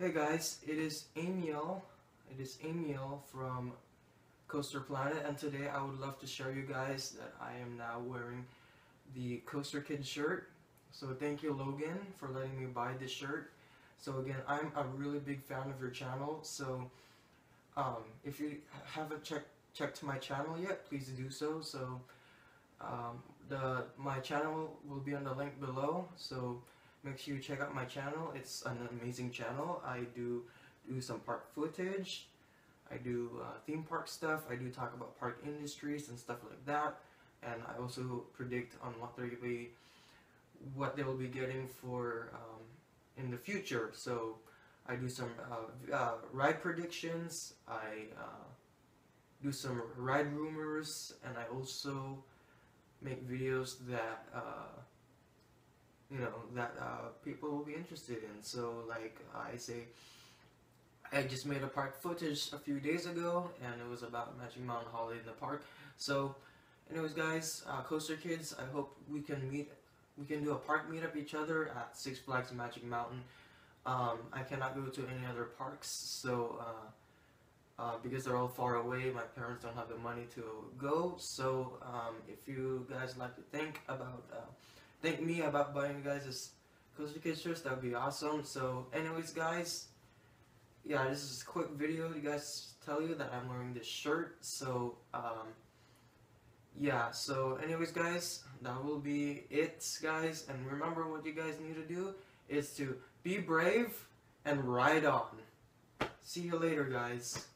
Hey guys, it is Emil from Coaster Planet, and today I would love to show you guys that I am now wearing the Koaster Kids shirt. So thank you, Logan, for letting me buy this shirt. So again, I'm a really big fan of your channel, so if you haven't checked my channel yet, please do so. So my channel will be on the link below, so make sure you check out my channel. It's an amazing channel. I do some park footage, I do theme park stuff, I do talk about park industries and stuff like that, and I also predict on what they will be getting for in the future. So I do some ride predictions, I do some ride rumors, and I also make videos that people will be interested in. So like I just made a park footage a few days ago, and it was about Magic Mountain Holiday in the Park. So anyways guys, Koaster Kids, I hope we can do a park meetup each other at Six Flags Magic Mountain. I cannot go to any other parks, so because they're all far away, my parents don't have the money to go. So if you guys like to thank me about buying you guys this Koaster Kids shirts, that would be awesome. So anyways guys, yeah, this is a quick video to tell you that I'm wearing this shirt. So yeah, so anyways guys, that will be it guys, and remember what you guys need to do is to be brave and ride on. See you later guys.